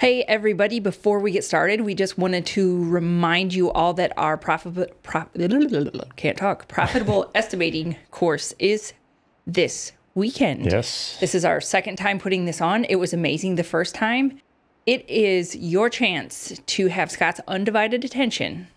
Hey everybody, before we get started, we just wanted to remind you all that our profitable estimating course is this weekend. Yes. This is our second time putting this on. It was amazing the first time. It is your chance to have Scott's undivided attention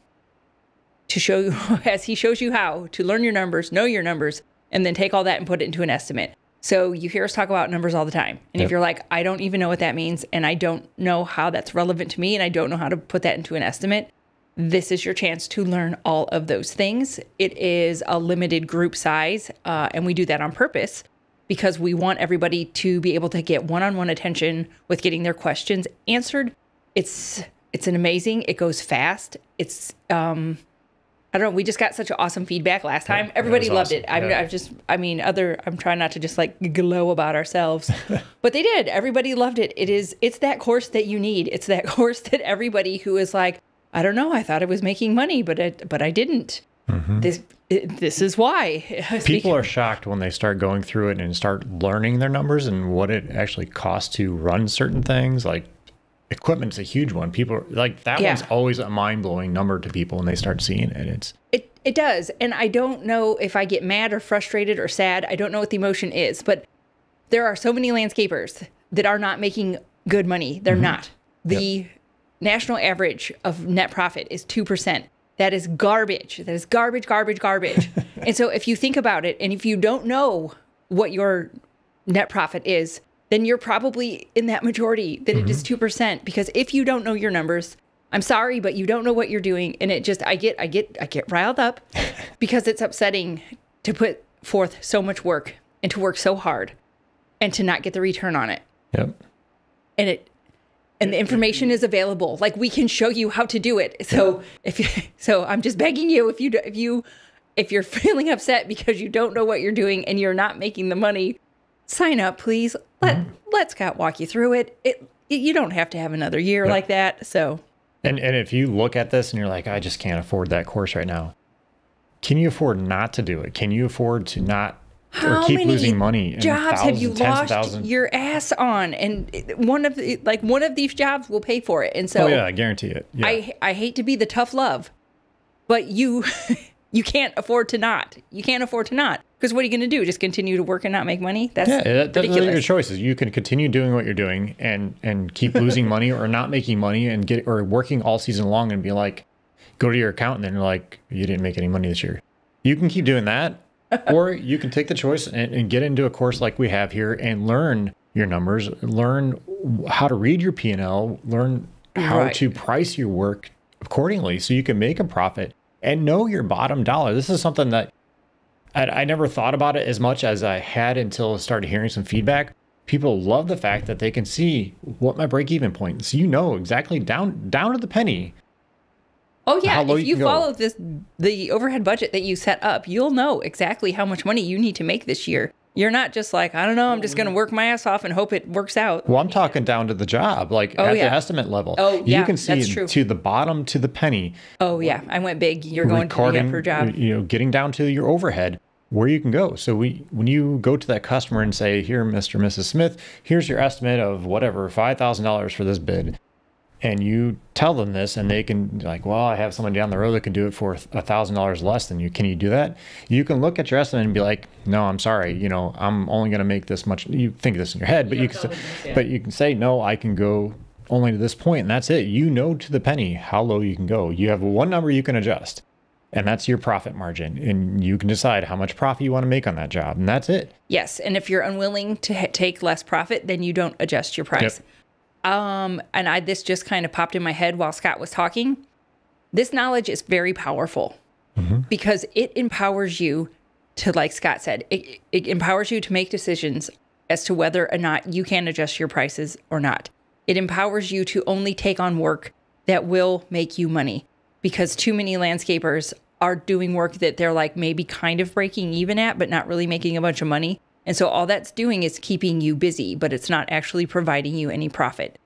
to show you, as he shows you how to learn your numbers, know your numbers, and then take all that and put it into an estimate. So you hear us talk about numbers all the time. And if you're like, I don't even know what that means, and I don't know how that's relevant to me, and I don't know how to put that into an estimate, this is your chance to learn all of those things. It is a limited group size, and we do that on purpose because we want everybody to be able to get one-on-one attention with getting their questions answered. It's an amazing, it goes fast. It's, I don't know, we just got such awesome feedback last time. Yeah, everybody loved it. Awesome. Yeah. I'm trying not to just like glow about ourselves, but they did. Everybody loved it. It's that course that you need. It's that course that everybody who is like, I don't know, I thought I was making money, but I didn't. Mm-hmm. This is why. People are shocked when they start going through it and start learning their numbers and what it actually costs to run certain things. Like equipment's a huge one. People are like, that one's always a mind-blowing number to people when they start seeing it. It does. And I don't know if I get mad or frustrated or sad. I don't know what the emotion is, but there are so many landscapers that are not making good money. They're mm-hmm. not. The national average of net profit is 2%. That is garbage. That is garbage, garbage, garbage. And so if you think about it, and if you don't know what your net profit is, then you're probably in that majority that mm-hmm. it is 2%, because if you don't know your numbers, I'm sorry, but you don't know what you're doing. And it just, I get riled up because it's upsetting to put forth so much work and to work so hard and to not get the return on it. Yep. And the information is available. Like, we can show you how to do it. So I'm just begging you, if you're feeling upset because you don't know what you're doing and you're not making the money, sign up, please. Let Scott walk you through it. You don't have to have another year like that. So, and if you look at this and you're like, I just can't afford that course right now, can you afford not to do it? Can you afford to not or keep losing money? Jobs have you lost your ass on? And one of these jobs will pay for it. And so, I guarantee it. Yeah. I hate to be the tough love, but you can't afford to not. You can't afford to not. Because what are you going to do? Just continue to work and not make money? That's ridiculous. Those are your choices. You can continue doing what you're doing and keep losing money, or not making money and working all season long and be like, go to your accountant and you're like, you didn't make any money this year. You can keep doing that, or you can take the choice and get into a course like we have here and learn your numbers, learn how to read your P&L, learn how to price your work accordingly so you can make a profit and know your bottom dollar. This is something that I never thought about it as much as I had until I started hearing some feedback. People love the fact that they can see what my break-even point is. So you know exactly down to the penny. Oh yeah, if you follow the overhead budget that you set up, you'll know exactly how much money you need to make this year. You're not just like, I don't know, I'm just going to work my ass off and hope it works out. Well, I'm talking down to the job, like at the estimate level. Oh, yeah, you can see to the bottom, to the penny. Oh, yeah. I went big. You're going to get per job. You know, getting down to your overhead, where you can go. So when you go to that customer and say, here, Mr. and Mrs. Smith, here's your estimate of whatever, $5,000 for this bid. And you tell them this, and they can like, well, I have someone down the road that can do it for $1,000 less than you. Can you do that? You can look at your estimate and be like, no, I'm sorry. You know, I'm only going to make this much. You think this in your head, but you can say, no, I can go only to this point, and that's it. You know to the penny how low you can go. You have one number you can adjust, and that's your profit margin. And you can decide how much profit you want to make on that job, and that's it. Yes, and if you're unwilling to take less profit, then you don't adjust your price. Yep. This just kind of popped in my head while Scott was talking. This knowledge is very powerful mm-hmm. because it empowers you to, like Scott said, it empowers you to make decisions as to whether or not you can adjust your prices or not. It empowers you to only take on work that will make you money, because too many landscapers are doing work that they're like maybe kind of breaking even at, but not really making a bunch of money. And so all that's doing is keeping you busy, but it's not actually providing you any profit.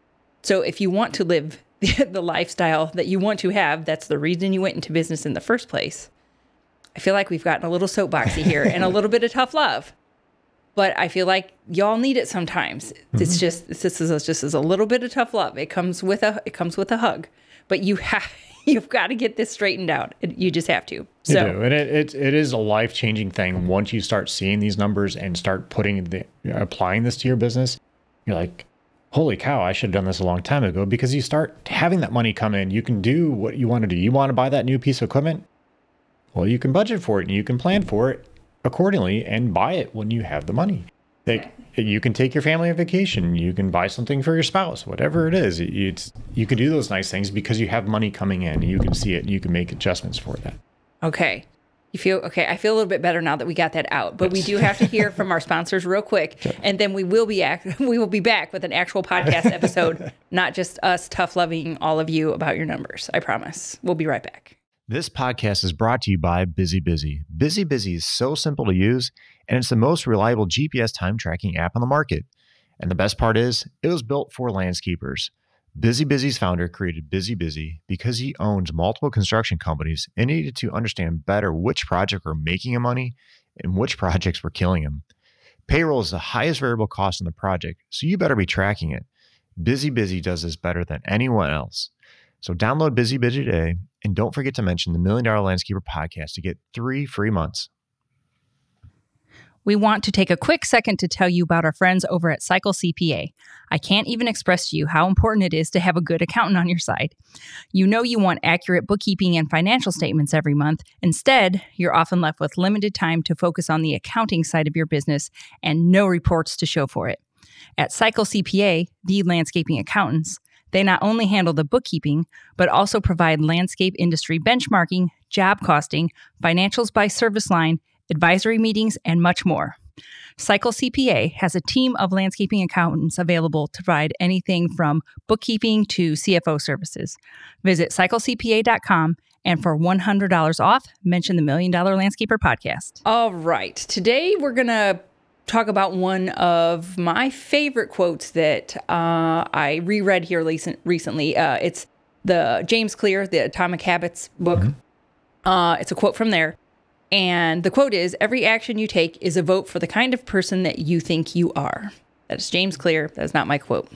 So if you want to live the lifestyle that you want to have, that's the reason you went into business in the first place. I feel like we've gotten a little soapboxy here and a little bit of tough love. But I feel like y'all need it sometimes. Mm-hmm. It's just, this is a little bit of tough love. It comes with a hug, but you've got to get this straightened out. You just have to. So. You do. And it is a life-changing thing. Once you start seeing these numbers and start applying this to your business, you're like, holy cow, I should have done this a long time ago, because you start having that money come in. You can do what you want to do. You want to buy that new piece of equipment? Well, you can budget for it and you can plan for it accordingly and buy it when you have the money. Like, you can take your family on vacation. You can buy something for your spouse, whatever it is. You can do those nice things because you have money coming in. You can see it and you can make adjustments for that. Okay. I feel a little bit better now that we got that out, but we do have to hear from our sponsors real quick. Sure. And then we will be back with an actual podcast episode, not just us tough loving all of you about your numbers. I promise. We'll be right back. This podcast is brought to you by busybusy. Busybusy is so simple to use, and it's the most reliable GPS time tracking app on the market. And the best part is, it was built for landscapers. busybusy's founder created busybusy because he owns multiple construction companies and needed to understand better which projects were making him money and which projects were killing him. Payroll is the highest variable cost in the project, so you better be tracking it. busybusy does this better than anyone else. So download busybusy today, and don't forget to mention the Million Dollar Landscaper podcast to get 3 free months. We want to take a quick second to tell you about our friends over at Cycle CPA. I can't even express to you how important it is to have a good accountant on your side. You know you want accurate bookkeeping and financial statements every month. Instead, you're often left with limited time to focus on the accounting side of your business and no reports to show for it. At Cycle CPA, the landscaping accountants, they not only handle the bookkeeping, but also provide landscape industry benchmarking, job costing, financials by service line, advisory meetings, and much more. Cycle CPA has a team of landscaping accountants available to provide anything from bookkeeping to CFO services. Visit cyclecpa.com, and for $100 off, mention the Million Dollar Landscaper podcast. All right. Today, we're going to talk about one of my favorite quotes that I reread here recently. It's the James Clear, the Atomic Habits book. Mm-hmm. It's a quote from there. And the quote is, every action you take is a vote for the kind of person that you think you are. That is James Clear. That's not my quote.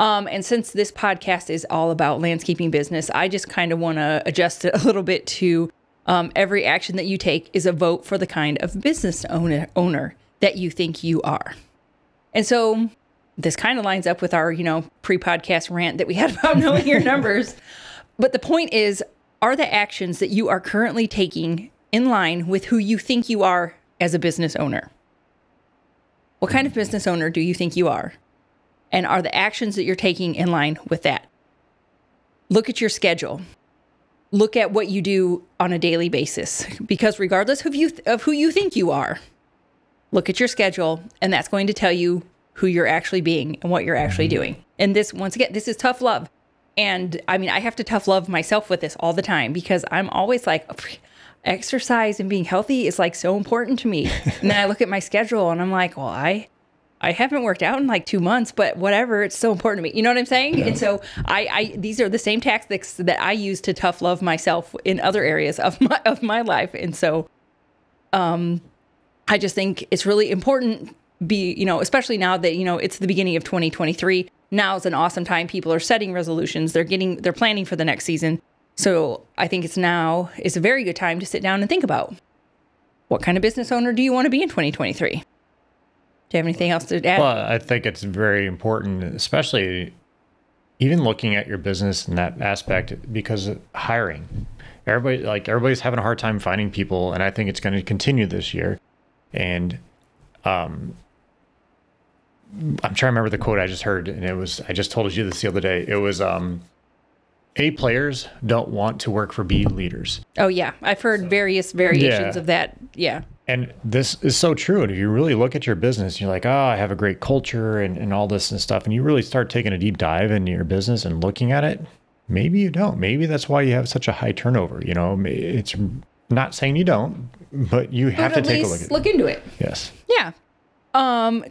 And since this podcast is all about landscaping business, I just kind of want to adjust it a little bit to every action that you take is a vote for the kind of business owner that you think you are. And so this kind of lines up with our, pre-podcast rant that we had about knowing your numbers. But the point is, are the actions that you are currently taking in line with who you think you are as a business owner? What kind of business owner do you think you are? And are the actions that you're taking in line with that? Look at your schedule. Look at what you do on a daily basis, because regardless of who you think you are, look at your schedule, and that's going to tell you who you're actually being and what you're actually doing. And this, once again, this is tough love. And I mean, I have to tough love myself with this all the time, because I'm always like, exercise and being healthy is like so important to me. And then I look at my schedule and I'm like, well, I haven't worked out in like 2 months, but whatever, it's so important to me. You know what I'm saying? Yeah. And so these are the same tactics that I use to tough love myself in other areas of my life. And so, I just think it's really important, especially now that, it's the beginning of 2023. Now is an awesome time. People are setting resolutions. They're planning for the next season. So I think it's a very good time to sit down and think about, what kind of business owner do you want to be in 2023? Do you have anything else to add? Well, I think it's very important, especially even looking at your business in that aspect, because hiring. Everybody's having a hard time finding people, and I think it's going to continue this year. And I'm trying to remember the quote I just heard, and I just told you this the other day. It was, A players don't want to work for B leaders. Oh, yeah. I've heard various variations of that. Yeah. And this is so true. And if you really look at your business, you're like, oh, I have a great culture and all this and stuff. And you really start taking a deep dive into your business and looking at it. Maybe you don't. Maybe that's why you have such a high turnover. It's not saying you don't, but you have to take a look at it. Look into it. Yes. Yeah. On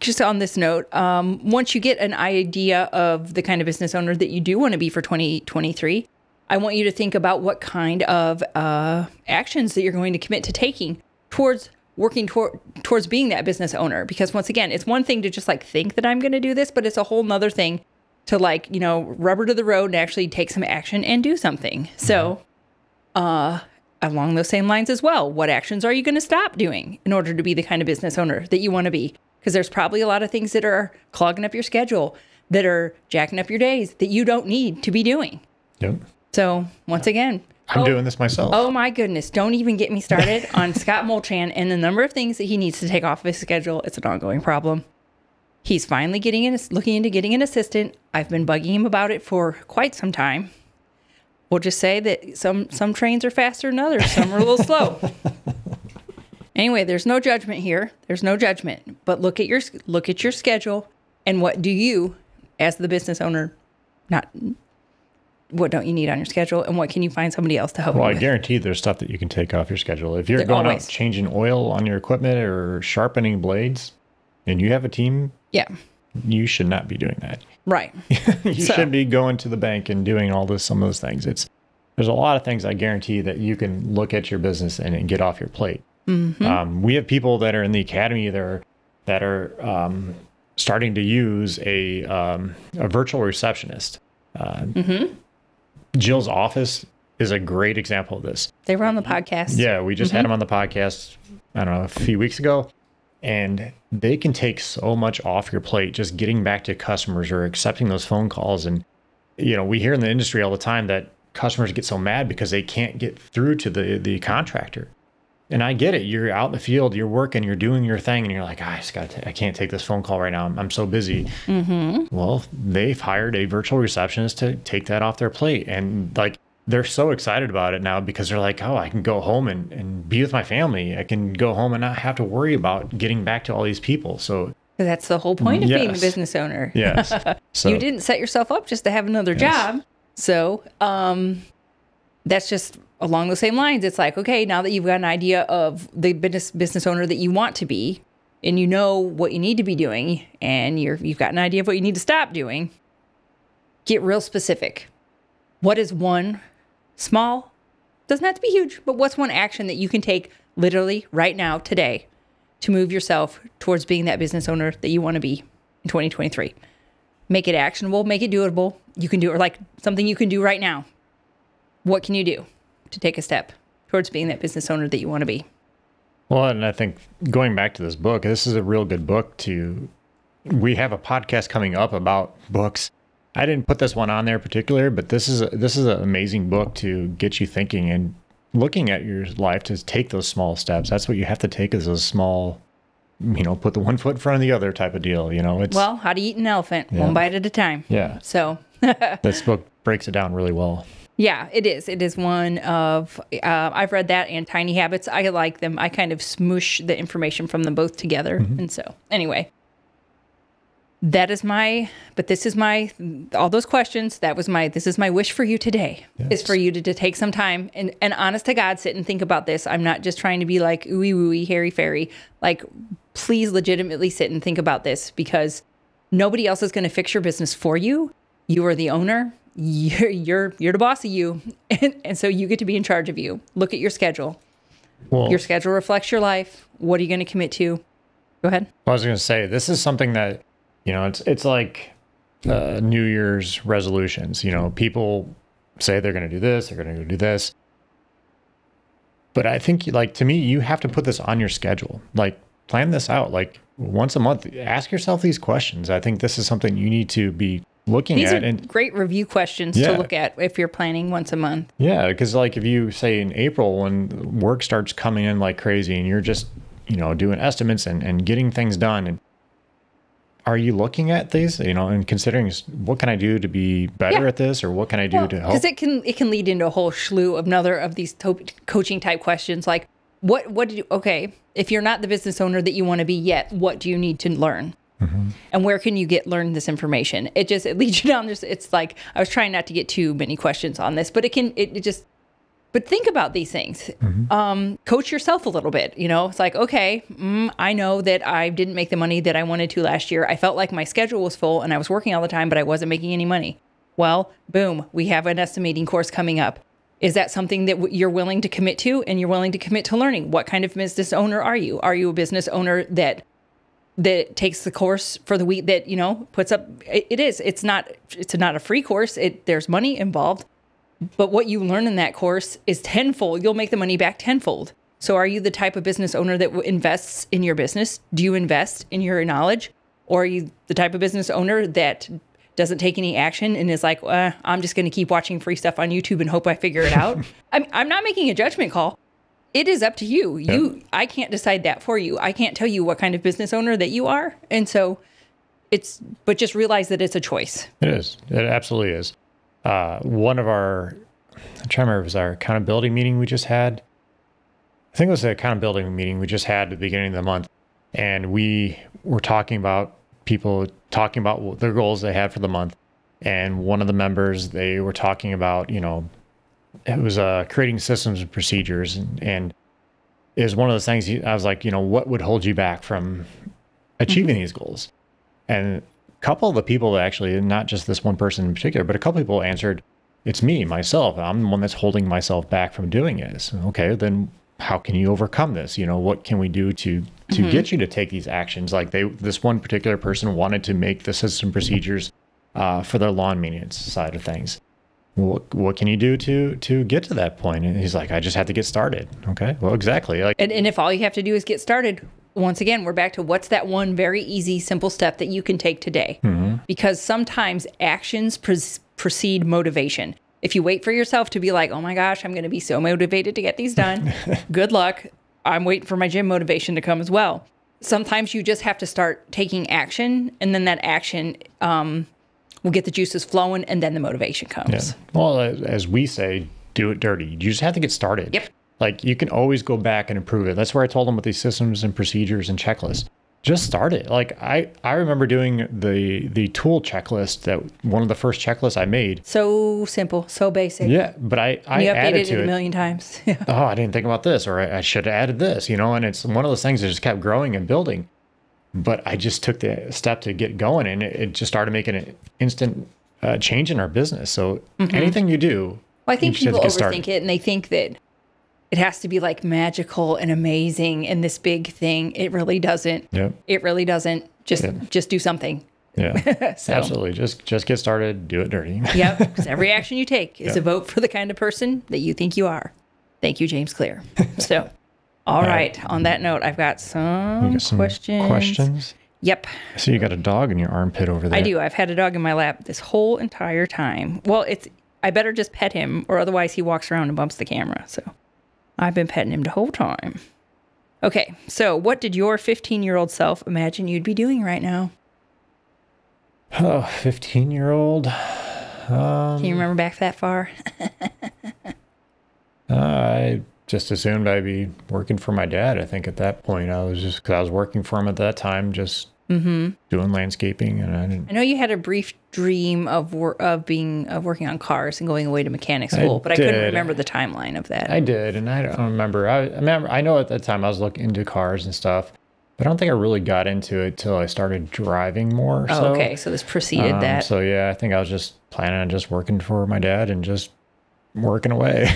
this note, once you get an idea of the kind of business owner that you do want to be for 2023, I want you to think about what kind of actions that you're going to commit to taking towards working towards being that business owner. Because once again, it's one thing to just like think that I'm going to do this, but it's a whole nother thing to like, you know, rubber to the road and actually take some action and do something. So along those same lines as well, what actions are you going to stop doing in order to be the kind of business owner that you want to be? Because there's probably a lot of things that are clogging up your schedule, that are jacking up your days, that you don't need to be doing. Yep. So once again, I'm doing this myself. Oh my goodness. Don't even get me started on Scott Molchan and the number of things that he needs to take off of his schedule. It's an ongoing problem. He's finally getting in, looking into getting an assistant. I've been bugging him about it for quite some time. We'll just say that some trains are faster than others. Some are a little slow. Anyway, there's no judgment here. There's no judgment. But look at your schedule, and what do you, as the business owner, what don't you need on your schedule, and what can you find somebody else to help you with? Well, I guarantee there's stuff that you can take off your schedule. If you're going out changing oil on your equipment or sharpening blades, and you have a team, yeah, you should not be doing that. Right. You should be going to the bank and doing some of those things. There's a lot of things I guarantee that you can look at your business and get off your plate. Mm-hmm. We have people that are in the academy that are starting to use a virtual receptionist. Mm-hmm. Jill's office is a great example of this. They were on the podcast. Yeah, we just had them on the podcast, I don't know, a few weeks ago. And they can take so much off your plate just getting back to customers or accepting those phone calls. And, you know, we hear in the industry all the time that customers get so mad because they can't get through to the contractor. And I get it. You're out in the field, you're working, you're doing your thing, and you're like, I can't take this phone call right now. I'm so busy. Mm-hmm. Well, they've hired a virtual receptionist to take that off their plate. And like, they're so excited about it now because they're like, oh, I can go home and be with my family. I can go home and not have to worry about getting back to all these people. So that's the whole point of being a business owner. Yes. So, you didn't set yourself up just to have another job. So that's just along the same lines. It's like, okay, now that you've got an idea of the business owner that you want to be, and you know what you need to be doing, and you've got an idea of what you need to stop doing, get real specific. What is one small, doesn't have to be huge, but what's one action that you can take literally right now, today, to move yourself towards being that business owner that you want to be in 2023? Make it actionable, make it doable. You can do it, or like something you can do right now. What can you do to take a step towards being that business owner that you want to be? Well, and I think going back to this book, this is a real good book to, we have a podcast coming up about books. I didn't put this one on there in particular, but this is an amazing book to get you thinking and looking at your life to take those small steps. That's what you have to take, is those small, you know, put the one foot in front of the other type of deal. You know, it's, well, how to eat an elephant, one bite at a time. Yeah. So this book breaks it down really well. Yeah, it is. It is one of, I've read that and Tiny Habits. I like them. I kind of smoosh the information from them both together. Mm-hmm. And so anyway, all those questions, this is my wish for you today, is for you to take some time and honest to God, sit and think about this. I'm not just trying to be like, ooey, wooey, hairy, fairy. Like, please legitimately sit and think about this, because nobody else is going to fix your business for you. You are the owner. You're the boss of you. And so you get to be in charge of you. Look at your schedule. Well, your schedule reflects your life. What are you going to commit to? Go ahead. I was going to say, this is something that, you know, it's like New Year's resolutions. You know, people say they're going to do this, they're going to do this. But I think, like, to me, you have to put this on your schedule. Like, plan this out. Like, once a month, ask yourself these questions. I think this is something you need to be looking at. These are great review questions to look at if you're planning once a month. Yeah, because, like, if you say in April when work starts coming in like crazy and you're just, you know, doing estimates and getting things done, and are you looking at these, you know, and considering what can I do to be better at this, or what can I do to help? Because it can lead into a whole slew of another of these coaching type questions, like if you're not the business owner that you want to be yet, what do you need to learn, and where can you learn this information? It leads you down this. It's like, I was trying not to get too many questions on this, but but think about these things. Coach yourself a little bit. You know, it's like, okay, I know that I didn't make the money that I wanted to last year. I felt like my schedule was full and I was working all the time, but I wasn't making any money. Well, boom, we have an estimating course coming up. Is that something that you're willing to commit to, and you're willing to commit to learning? What kind of business owner are you? Are you a business owner that takes the course for the week, that, you know, puts up, it's not a free course. There's money involved, but what you learn in that course is tenfold. You'll make the money back tenfold. So are you the type of business owner that invests in your business? Do you invest in your knowledge? Or are you the type of business owner that doesn't take any action and is like, I'm just going to keep watching free stuff on YouTube and hope I figure it out? I'm not making a judgment call. It is up to you. You, yep. I can't decide that for you. I can't tell you what kind of business owner that you are. And so but just realize that it's a choice. It is. It absolutely is. One of our, I'm trying to remember, it was our accountability meeting we just had. I think it was the accountability meeting we just had at the beginning of the month. And we were talking about people talking about their goals they had for the month. And one of the members, they were talking about, you know, it was creating systems and procedures, and it was one of those things I was like, you know, what would hold you back from achieving these goals? And a couple of the people actually, not just this one person in particular, but a couple of people answered, it's me, myself. I'm the one that's holding myself back from doing it. So, okay, then how can you overcome this? You know, what can we do to get you to take these actions? Like this one particular person wanted to make the system procedures for their lawn maintenance side of things. What can you do to get to that point? And he's like, I just have to get started. Okay, well, exactly. Like, and if all you have to do is get started, once again, we're back to what's that one very easy, simple step that you can take today? Because sometimes actions precede motivation. If you wait for yourself to be like, oh my gosh, I'm going to be so motivated to get these done. Good luck. I'm waiting for my gym motivation to come as well. Sometimes you just have to start taking action, and then that action we'll get the juices flowing, and then the motivation comes. Yeah. Well, as we say, do it dirty. You just have to get started. Yep. Like, you can always go back and improve it. That's where I told them with these systems and procedures and checklists. Just start it. Like, I remember doing the tool checklist, that one of the first checklists I made. So simple, so basic. Yeah, but I added to it a million times. Oh, I didn't think about this, or I should have added this, you know? And it's one of those things that just kept growing and building. But I just took the step to get going, and it just started making an instant change in our business. So anything you do, well, I think people overthink it, and they think that it has to be like magical and amazing and this big thing. It really doesn't. Yep. It really doesn't. Just do something. Yeah, so. Absolutely. Just get started. Do it dirty. Yep, because every action you take is a vote for the kind of person that you think you are. Thank you, James Clear. So. All right. On that note, I've got some questions. Yep. So you got a dog in your armpit over there. I do. I've had a dog in my lap this whole entire time. Well, I better just pet him, or otherwise he walks around and bumps the camera. So I've been petting him the whole time. Okay. So what did your 15-year-old self imagine you'd be doing right now? Oh, 15-year-old. Can you remember back that far? I just assumed I'd be working for my dad. I think at that point because I was working for him at that time, just doing landscaping. And I know you had a brief dream of working on cars and going away to mechanic school, but I couldn't remember the timeline of that. I did, and I don't remember. I know at that time I was looking into cars and stuff, but I don't think I really got into it till I started driving more. Oh, so. Okay, so this preceded that. So yeah, I think I was just planning on just working for my dad and just working away.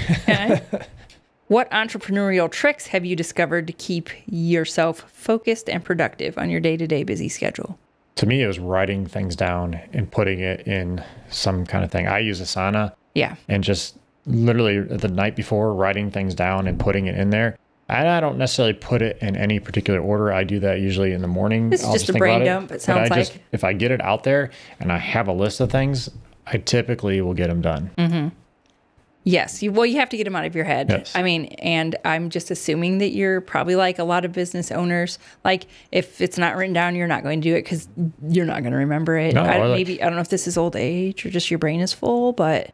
What entrepreneurial tricks have you discovered to keep yourself focused and productive on your day-to-day busy schedule? To me, it was writing things down and putting it in some kind of thing. I use Asana. Yeah. And just literally the night before, writing things down and putting it in there. And I don't necessarily put it in any particular order. I do that usually in the morning. It's just a brain dump, it sounds like. If I get it out there and I have a list of things, I typically will get them done. Mm-hmm. Yes. You have to get them out of your head. Yes. I mean, and I'm just assuming that you're probably like a lot of business owners. Like, if it's not written down, you're not going to do it because you're not going to remember it. No, I don't know if this is old age or just your brain is full, but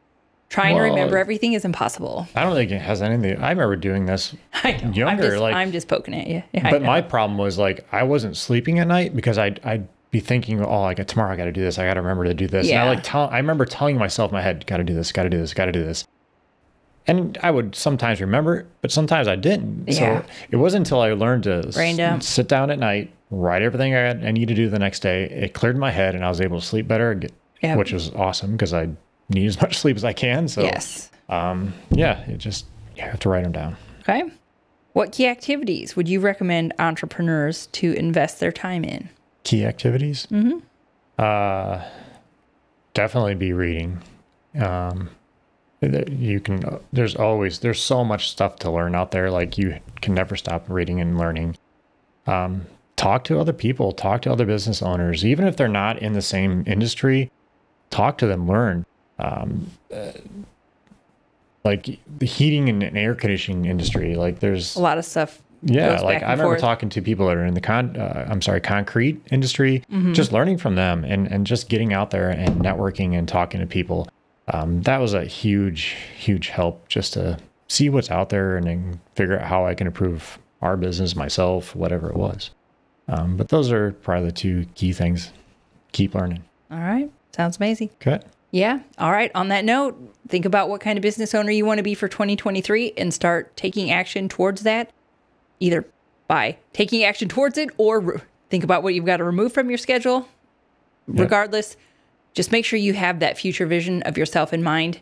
trying to remember everything is impossible. I don't think it has anything. I remember doing this younger. I'm just poking at you. Yeah, but my problem was, like, I wasn't sleeping at night because I'd be thinking, oh, like, tomorrow I got to do this. I got to remember to do this. Yeah. And I remember telling myself in my head, got to do this, got to do this, got to do this. And I would sometimes remember it, but sometimes I didn't. Yeah. So it wasn't until I learned to sit down at night, write everything I need to do the next day. It cleared my head and I was able to sleep better, which was awesome because I need as much sleep as I can. So yes. yeah, you have to write them down. Okay. What key activities would you recommend entrepreneurs to invest their time in? Key activities? Mm-hmm. Definitely be reading. You can, there's so much stuff to learn out there. Like, you can never stop reading and learning. Talk to other people, talk to other business owners, even if they're not in the same industry, talk to them, learn. Like the heating and air conditioning industry, like there's a lot of stuff. Yeah, like I remember talking to people that are in the concrete industry, mm-hmm. just learning from them and just getting out there and networking and talking to people. That was a huge, huge help, just to see what's out there and then figure out how I can improve our business, myself, whatever it was. But those are probably the two key things. Keep learning. All right. Sounds amazing. Okay. Yeah. All right. On that note, think about what kind of business owner you want to be for 2023 and start taking action towards that, either by taking action towards it or think about what you've got to remove from your schedule. Yep. Regardless, just make sure you have that future vision of yourself in mind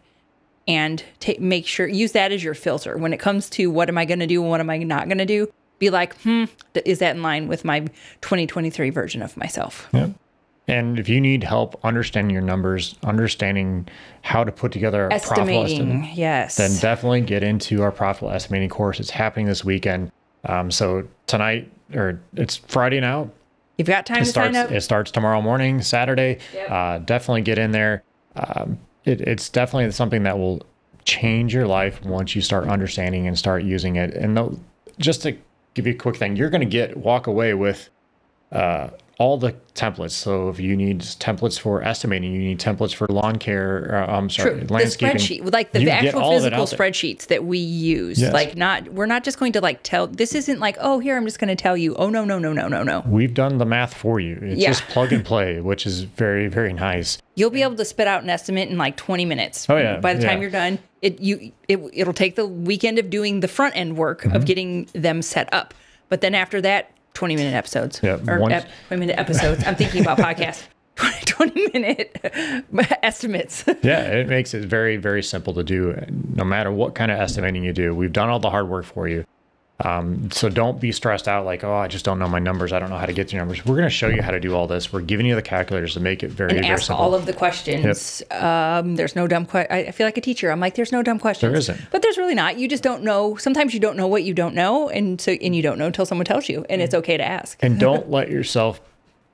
and make sure, use that as your filter. When it comes to what am I going to do and what am I not going to do, be like, is that in line with my 2023 version of myself? Yep. And if you need help understanding your numbers, understanding how to put together a profit estimate, yes, then definitely get into our profit estimating course. It's happening this weekend. So tonight, or it's Friday now. You've got time to sign up. It starts tomorrow morning, Saturday. Yep. Definitely get in there. It's definitely something that will change your life once you start understanding and start using it. And just to give you a quick thing, you're going to walk away with all the templates. So if you need templates for estimating, you need templates for lawn care, landscaping. The spreadsheet, like the actual physical spreadsheets that we use. Yes. Like we're not just going to like tell, this isn't like, oh, here, I'm just going to tell you. Oh, no, no, no, no, no, no. We've done the math for you. It's just plug and play, which is very, very nice. You'll be able to spit out an estimate in like 20 minutes. Oh yeah. By the time you're done, it'll take the weekend of doing the front end work of getting them set up. But then after that, 20-minute episodes. Yeah, or 20-minute episodes. I'm thinking about podcasts. 20-minute estimates. Yeah, it makes it very, very simple to do, no matter what kind of estimating you do. We've done all the hard work for you. So don't be stressed out like, oh, I just don't know my numbers. I don't know how to get to your numbers. We're going to show you how to do all this. We're giving you the calculators to make it very, very simple. Ask all of the questions. Yep. There's no dumb question. I feel like a teacher. I'm like, there's no dumb questions. There isn't. But there's really not. You just don't know. Sometimes you don't know what you don't know. And you don't know until someone tells you, and it's okay to ask. And don't let yourself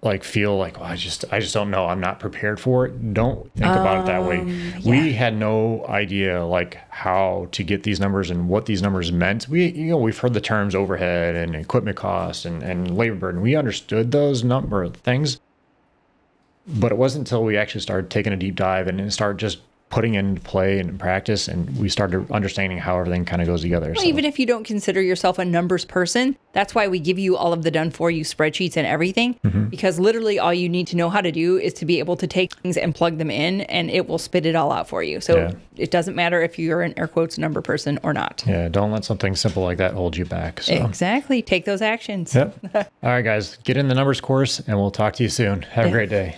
like feel like, oh, I just don't know. I'm not prepared for it. Don't think about it that way. Yeah. We had no idea like how to get these numbers and what these numbers meant. We've heard the terms overhead and equipment cost and labor burden. We understood those number of things, but it wasn't until we actually started taking a deep dive and started just putting in play and practice, and we started understanding how everything kind of goes together. Well, so even if you don't consider yourself a numbers person, that's why we give you all of the done for you spreadsheets and everything, because literally all you need to know how to do is to be able to take things and plug them in, and it will spit it all out for you. So it doesn't matter if you're an air quotes number person or not. Yeah, don't let something simple like that hold you back. So. Exactly. Take those actions. Yep. All right, guys, get in the numbers course, and we'll talk to you soon. Have a great day.